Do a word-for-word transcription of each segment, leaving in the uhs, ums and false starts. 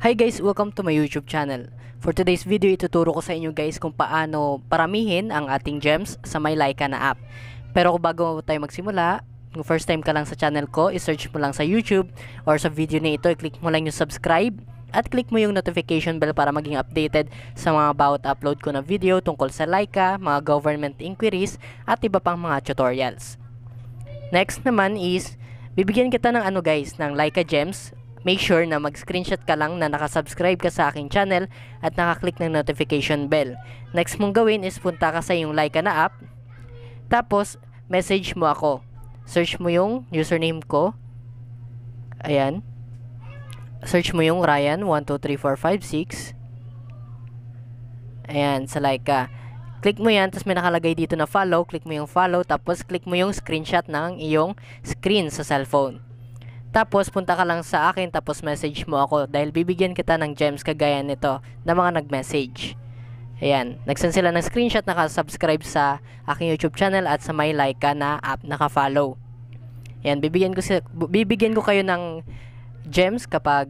Hi guys! Welcome to my YouTube channel. For today's video, ituturo ko sa inyo guys kung paano paramihin ang ating gems sa may Lyka na app. Pero bago tayo magsimula, kung first time ka lang sa channel ko, isearch mo lang sa YouTube or sa video na ito, i-click mo lang yung subscribe at click mo yung notification bell para maging updated sa mga bawat upload ko na video tungkol sa Lyka, mga government inquiries at iba pang mga tutorials. Next naman is, bibigyan kita ng ano guys, ng Lyka Gems. Make sure na mag-screenshot ka lang na nakasubscribe ka sa aking channel at nakaklik ng notification bell. Next mong gawin is punta ka sa yung Lyka na app. Tapos, message mo ako. Search mo yung username ko. Ayan. Search mo yung Ryan one two three four five six. Ayan, sa Lyka. Click mo yan, tapos may nakalagay dito na follow. Click mo yung follow, tapos click mo yung screenshot ng iyong screen sa cellphone. Tapos, punta ka lang sa akin, tapos message mo ako dahil bibigyan kita ng gems kagaya nito na mga nag-message. Ayan, nagsend sila ng screenshot, nakasubscribe sa aking YouTube channel at sa may Lyka na app, nakafollow. Ayan, bibigyan ko, bibigyan ko kayo ng gems kapag,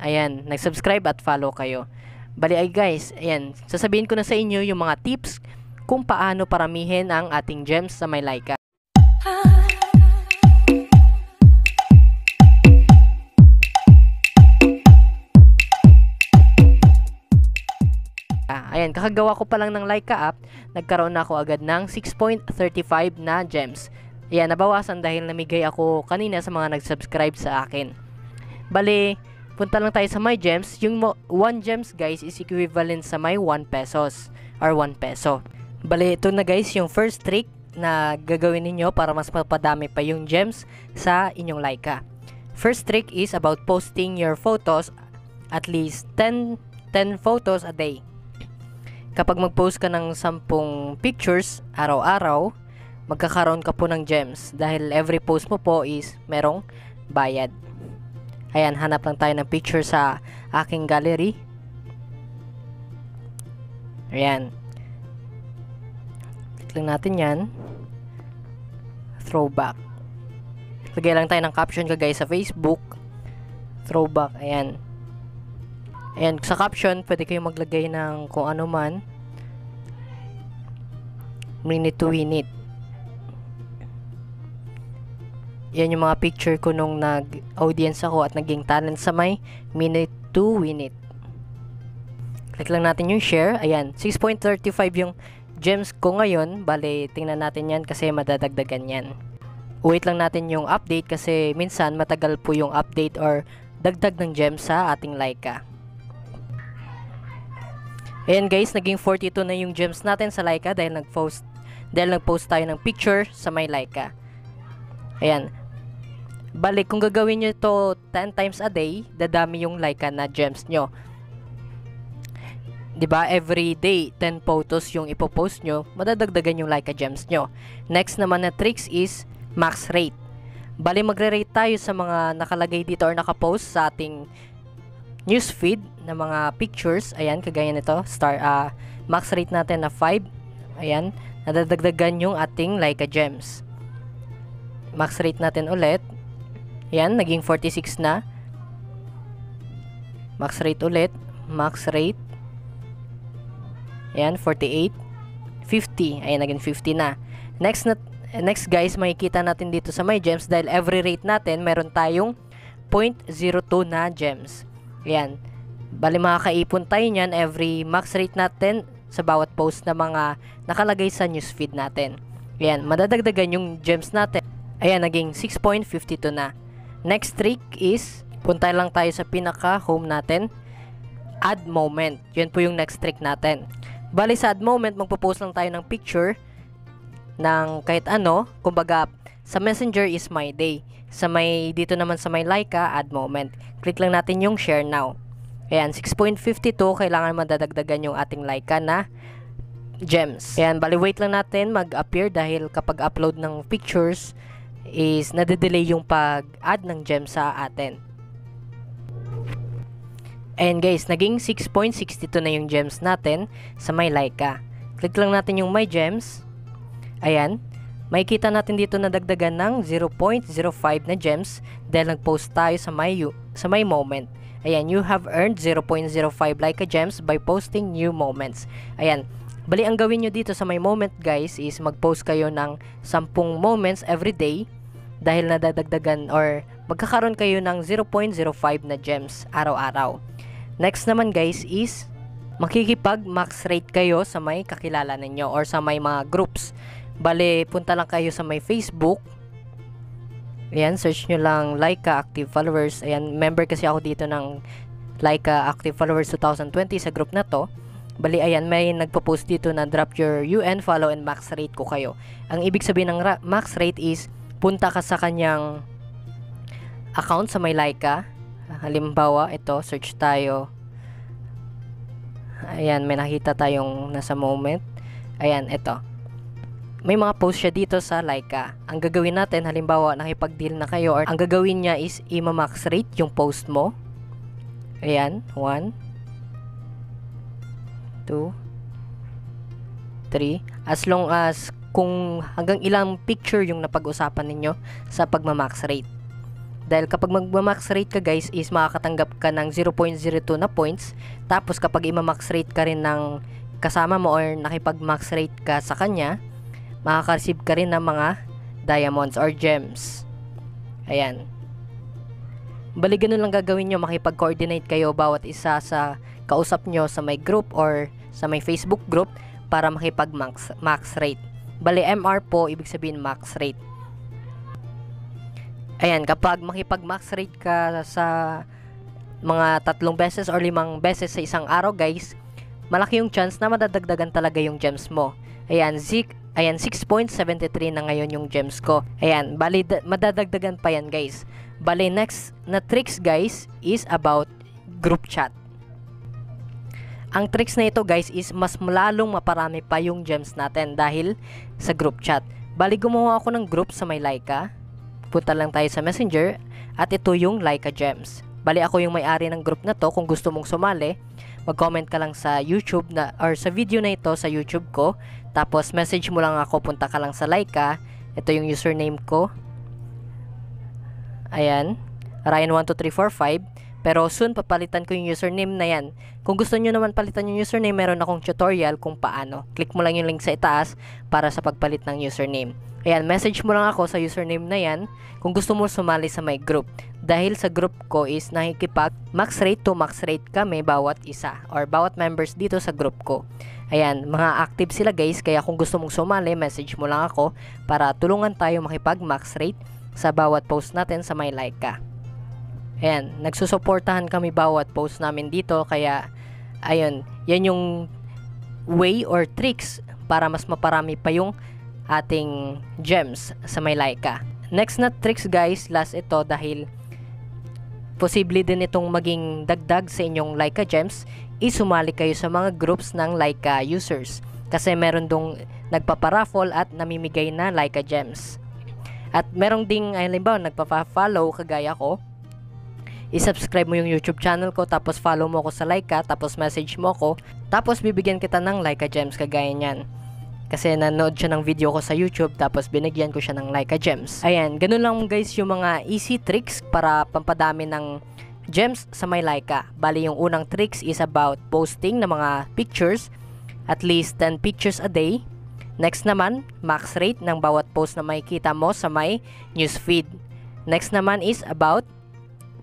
ayan, nagsubscribe at follow kayo. Bali ay guys, ayan, sasabihin ko na sa inyo yung mga tips kung paano paramihin ang ating gems sa may Lyka. Ayan, kakagawa ko pa lang ng Lyka app, nagkaroon na ako agad ng six point three five na gems. Ayan, nabawasan dahil namigay ako kanina sa mga nag-subscribe sa akin. Bale, punta lang tayo sa my gems. Yung one gems guys is equivalent sa my one pesos or one peso. Bale, ito na guys yung first trick na gagawin ninyo para mas mapadami pa yung gems sa inyong Lyka. First trick is about posting your photos at least ten photos a day. Kapag mag-post ka ng sampung pictures araw-araw, magkakaroon ka po ng gems dahil every post mo po is merong bayad. Ayan, hanap lang tayo ng picture sa aking gallery. Ayan. Click lang natin yan. Throwback. Lagay lang tayo ng caption kagaya sa Facebook. Throwback, ayan. Ayan, sa caption, pwede kayong maglagay ng kung ano man. Minute to minute. Yan yung mga picture ko nung nag-audience ako at naging talent sa may minute to minute. Click lang natin yung share. Ayan, six point three five yung gems ko ngayon. Bale, tingnan natin yan kasi madadagdagan yan. Wait lang natin yung update kasi minsan matagal po yung update or dagdag ng gems sa ating Lyka. Ayan guys, naging forty-two na yung gems natin sa Lyka dahil nag-post dahil nag-post tayo ng picture sa may Lyka. Ayan. Balik, kung gagawin nyo ito ten times a day, dadami yung Lyka na gems nyo. Diba, every day, ten photos yung ipopost nyo, madadagdagan yung Lyka gems nyo. Next naman na tricks is max rate. Bali, magre-rate tayo sa mga nakalagay dito or nakapost sa ating newsfeed na mga pictures. Ayan, kagaya nito, star, uh, max rate natin na five. Ayan, nadadagdagan yung ating Lyka gems. Max rate natin ulit. Ayan, naging forty-six na. Max rate ulit. Max rate. Ayan, forty-eight. fifty. Ayan, naging fifty na. Next, na, next guys, makikita natin dito sa my gems dahil every rate natin, meron tayong zero point zero two na gems. Ayan. Bali, makakaipon tayo nyan every max rate natin sa bawat post na mga nakalagay sa newsfeed natin. Ayan, madadagdagan yung gems natin. Ayan, naging six point five two na. Next trick is, punta lang tayo sa pinaka-home natin. Add moment. Yun po yung next trick natin. Bali, sa add moment, magpo-post lang tayo ng picture ng kahit ano. Kumbaga, sa Messenger is my day. Sa may, dito naman sa may Lyka, add moment. Click lang natin yung share now. Ayan, six point five two, kailangan madadagdagan yung ating Lyka na gems. Ayan, bali wait lang natin mag-appear dahil kapag upload ng pictures is nade-delay yung pag-add ng gems sa atin. Ayan guys, naging six point six two na yung gems natin sa may Lyka. Click lang natin yung my gems. Ayan. Makikita natin dito na dagdagan ng zero point zero five na gems dahil nag-post tayo sa may, sa may moment. Ayan, you have earned zero point zero five Lyka Gems by posting new moments. Ayan, bali ang gawin nyo dito sa may moment guys is mag-post kayo ng ten moments every day dahil nadadagdagan or magkakaroon kayo ng zero point zero five na gems araw-araw. Next naman guys is makikipag max rate kayo sa may kakilala ninyo or sa may mga groups. Bali, punta lang kayo sa may Facebook. Ayan, search nyo lang Lyka Active Followers. Ayan, member kasi ako dito ng Lyka Active Followers twenty twenty sa group na to. Bali, ayan, may nagpo-post dito na drop your U N follow and max rate ko kayo. Ang ibig sabihin ng max rate is punta ka sa kanyang account sa may Lyka. Halimbawa, ito, search tayo. Ayan, may nakita tayong nasa moment. Ayan, ito. May mga post siya dito sa Lyka. Ang gagawin natin, halimbawa nakipag-deal na kayo, or ang gagawin niya is i-max rate yung post mo. Ayan, one, two, three. As long as kung hanggang ilang picture yung napag-usapan ninyo sa pagmamax rate. Dahil kapag magmamax rate ka guys is makakatanggap ka ng zero point zero two na points. Tapos kapag i-max rate ka rin ng kasama mo or nakipag-max rate ka sa kanya, makaka-receive ka rin ng mga diamonds or gems. Ayan. Bali, ganun lang gagawin nyo. Makipag-coordinate kayo bawat isa sa kausap nyo sa may group or sa may Facebook group para makipag-max max rate. Bali, M R po, ibig sabihin max rate. Ayan, kapag makipag-max rate ka sa mga tatlong beses or limang beses sa isang araw guys, malaki yung chance na madadagdagan talaga yung gems mo. Ayan, Zeke. Ayan, six point seven three na ngayon yung gems ko. Ayan, bali, madadagdagan pa yan guys. Bali, next na tricks guys is about group chat. Ang tricks na ito guys is mas lalong maparami pa yung gems natin dahil sa group chat. Bali, gumawa ako ng group sa may Lyka. Punta lang tayo sa Messenger at ito yung Lyka Gems. Bali, ako yung may-ari ng group na to. Kung gusto mong sumali, mag-comment ka lang sa YouTube na or sa video na ito sa YouTube ko. Tapos message mo lang ako, punta ka lang sa Lyka. Ito yung username ko. Ayan, Ryan one two three four five. Pero soon papalitan ko yung username na yan. Kung gusto niyo naman palitan yung username, meron akong tutorial kung paano. Click mo lang yung link sa itaas para sa pagpalit ng username. Ayan, message mo lang ako sa username na yan kung gusto mo sumali sa my group. Dahil sa group ko is nakikipag max rate to max rate kami bawat isa or bawat members dito sa group ko. Ayan, mga active sila guys, kaya kung gusto mong sumali, message mo lang ako para tulungan tayo makipag max rate sa bawat post natin sa my Lyka. Ayan, nagsusuportahan kami bawat post namin dito, kaya ayun, yan yung way or tricks para mas maparami pa yung ating gems sa may Lyka. Next na tricks guys, last ito dahil posible din itong maging dagdag sa inyong Lyka Gems, isumali kayo sa mga groups ng Lyka users. Kasi meron dong nagpaparaffle at namimigay na Lyka Gems. At merong ding, halimbawa, nagpapafollow kagaya ko, i-subscribe mo yung YouTube channel ko, tapos follow mo ko sa Lyka, tapos message mo ko, tapos bibigyan kita ng Lyka Gems kagaya niyan. Kasi nanood siya ng video ko sa YouTube, tapos binigyan ko siya ng Lyka Gems. Ayan, ganun lang guys yung mga easy tricks para pampadami ng gems sa may Lyka. Bali, yung unang tricks is about posting ng mga pictures, at least ten pictures a day. Next naman, max rate ng bawat post na makikita mo sa may newsfeed. Next naman is about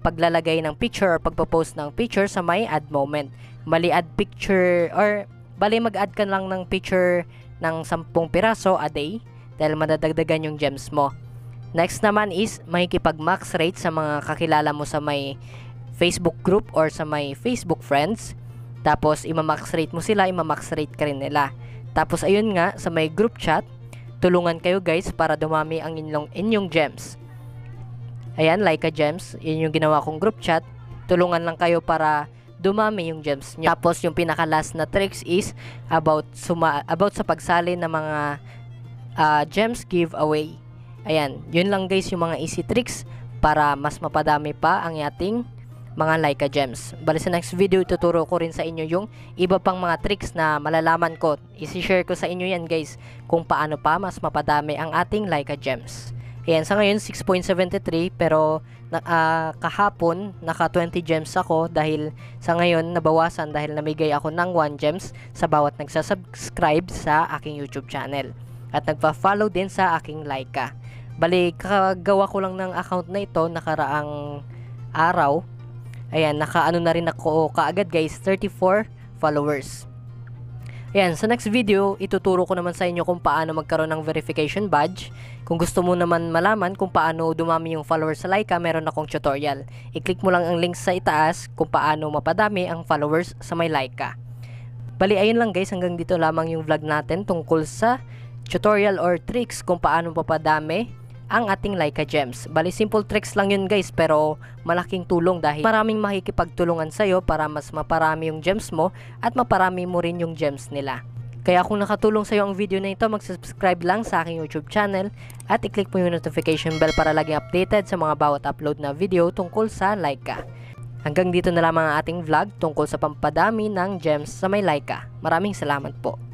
paglalagay ng picture or pagpo-post ng picture sa may ad moment. Mali, add picture or bali mag-add ka lang ng picture ng ten piraso a day dahil madadagdagan yung gems mo. Next naman is makikipag-max rate sa mga kakilala mo sa may Facebook group or sa may Facebook friends. Tapos ima-max rate mo sila, ima-max rate ka rin nila. Tapos ayun nga, sa may group chat, tulungan kayo guys para dumami ang inyong, inyong gems. Ayan, Lyka Gems, yun yung ginawa kong group chat. Tulungan lang kayo para dumami yung gems nyo. Tapos yung pinaka-last na tricks is about, suma about sa pagsali ng mga uh, gems giveaway. Ayan, yun lang guys yung mga easy tricks para mas mapadami pa ang ating mga Lyka Gems. Bali, sa next video, tuturo ko rin sa inyo yung iba pang mga tricks na malalaman ko. I-share ko sa inyo yan guys kung paano pa mas mapadami ang ating Lyka Gems. Ayan, sa ngayon six point seven three, pero na, uh, kahapon naka twenty gems ako dahil sa ngayon nabawasan dahil namigay ako ng one gems sa bawat nagsasubscribe sa aking YouTube channel at nagpa-follow din sa aking Lyka. Bali, kagawa ko lang ng account na ito nakaraang araw. Ayan, nakaano na rin ako kaagad guys, thirty-four followers. Ayan, sa next video, ituturo ko naman sa inyo kung paano magkaroon ng verification badge. Kung gusto mo naman malaman kung paano dumami yung followers sa Lyka, meron akong tutorial. I-click mo lang ang link sa itaas kung paano mapadami ang followers sa may Lyka. Bali, ayun lang guys, hanggang dito lamang yung vlog natin tungkol sa tutorial or tricks kung paano mapadami ang ating Lyka Gems. Bali, simple tricks lang yun guys, pero malaking tulong dahil maraming makikipagtulungan sa'yo para mas maparami yung gems mo at maparami mo rin yung gems nila. Kaya kung nakatulong sa'yo ang video na ito, mag-subscribe lang sa aking YouTube channel at i-click mo yung notification bell para laging updated sa mga bawat upload na video tungkol sa Lyka. Hanggang dito na lamang ang ating vlog tungkol sa pampadami ng gems sa may Lyka. Maraming salamat po.